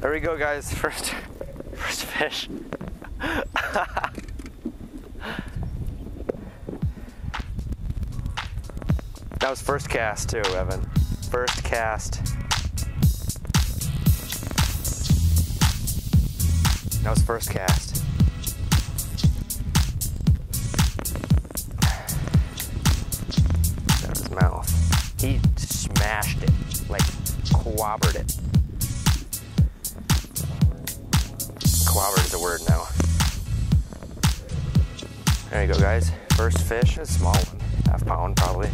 There we go, guys. First fish. That was first cast too, Evan. First cast. That was first cast. Out of his mouth. He smashed it, like clobbered it. Clobbered is a word now. There you go, guys. First fish, a small one, half pound probably.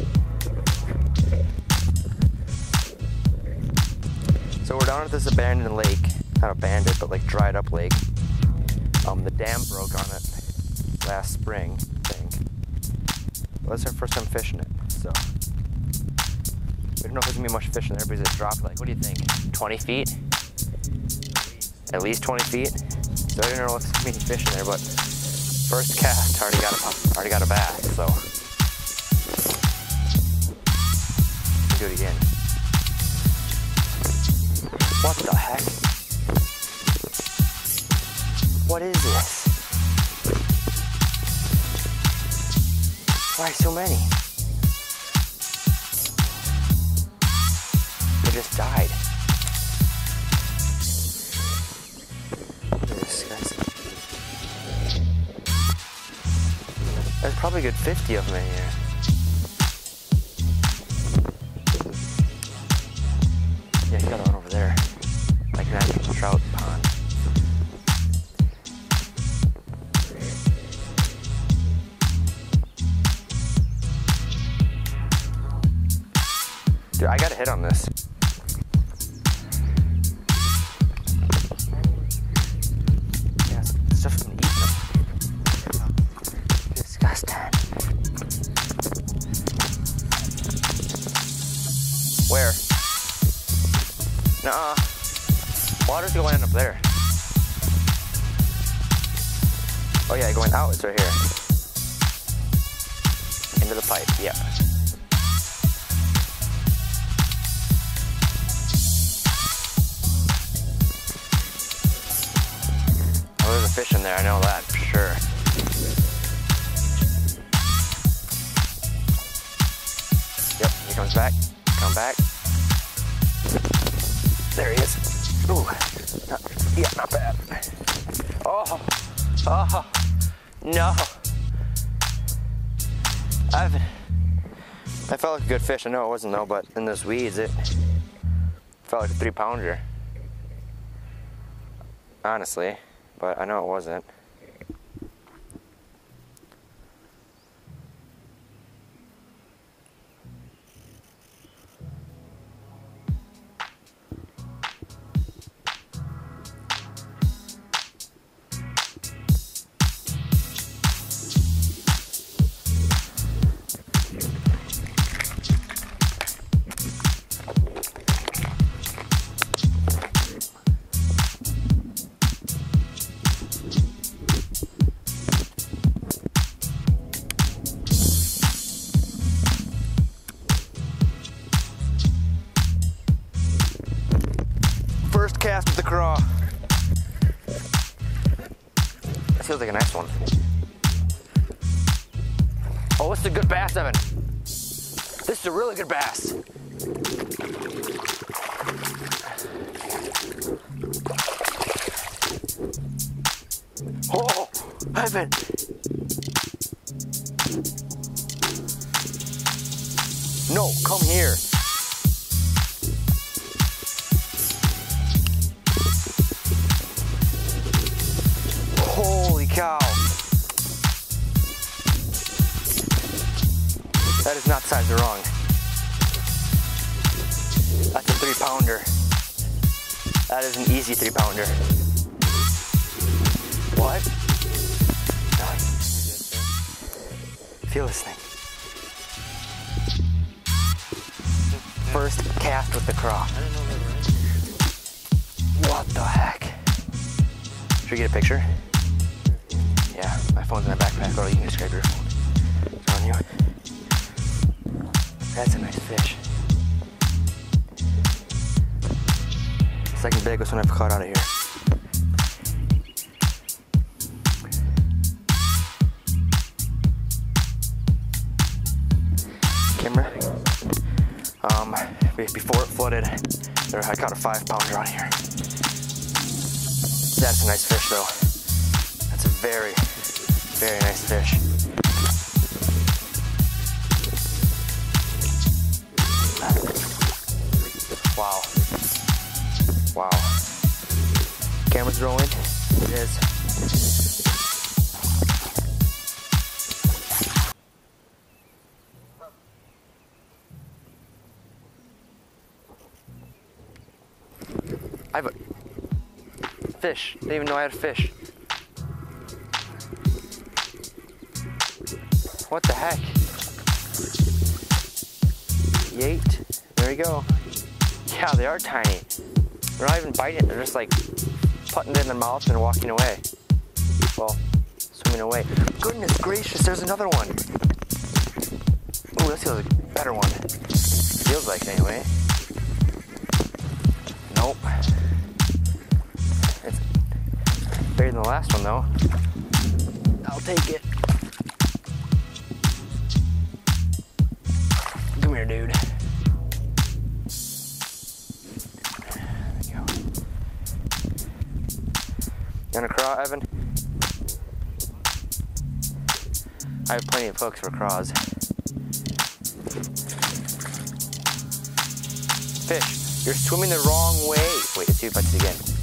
So we're down at this abandoned lake. Not abandoned, but like dried up lake. The dam broke on it last spring, I think. Well, that's our first time fishing it, so. We don't know if there's gonna be much fish in there, because it dropped like, what do you think, 20 feet? At least 20 feet. So I don't know if there's gonna be any fish in there, but first cast, already got a bass, so. Do it again. What the heck? What is this? Why so many? They just died. There's probably a good 50 of them in here. Yeah, you got one over there. Like that trout pond. Dude, I got a hit on this. Yeah, stuff from eating them. Disgusting. Where? Nuh-uh. Water's gonna end up there. Oh yeah, going out, it's right here. Into the pipe, yeah. Oh, there's a fish in there, I know that for sure. Yep, he comes back, come back. There he is. Ooh, yeah, not bad. Oh, oh, no. I felt like a good fish, I know it wasn't though, but in those weeds, it felt like a 3-pounder. Honestly. But I know it wasn't. First cast with the craw. That feels like a nice one. Oh, this is a good bass, Evan. This is a really good bass. Oh, Evan. No, come here. Cow. That is not size wrong. That's a 3-pounder. That is an easy 3-pounder. What? Feel this thing. First cast with the craw. What the heck? Should we get a picture? Yeah, my phone's in my backpack, or you can just grab your phone. It's on you. That's a nice fish. It's second biggest one I've caught out of here. Camera. Before it flooded, I caught a 5-pounder out of here. That's a nice fish though. That's a very, very nice fish. Wow. Wow. Camera's rolling. It is. I have a fish. I didn't even know I had a fish. What the heck? Yeet. There we go. Yeah, they are tiny. They're not even biting, they're just like putting it in their mouth and walking away. Well, swimming away. Goodness gracious, there's another one. Ooh, this feels like a better one. Feels like it anyway. Nope. It's bigger than the last one though. I'll take it. Come here, dude. There you go. You wanna craw, Evan? I have plenty of hooks for craws. Fish. You're swimming the wrong way. Wait, let's do it again.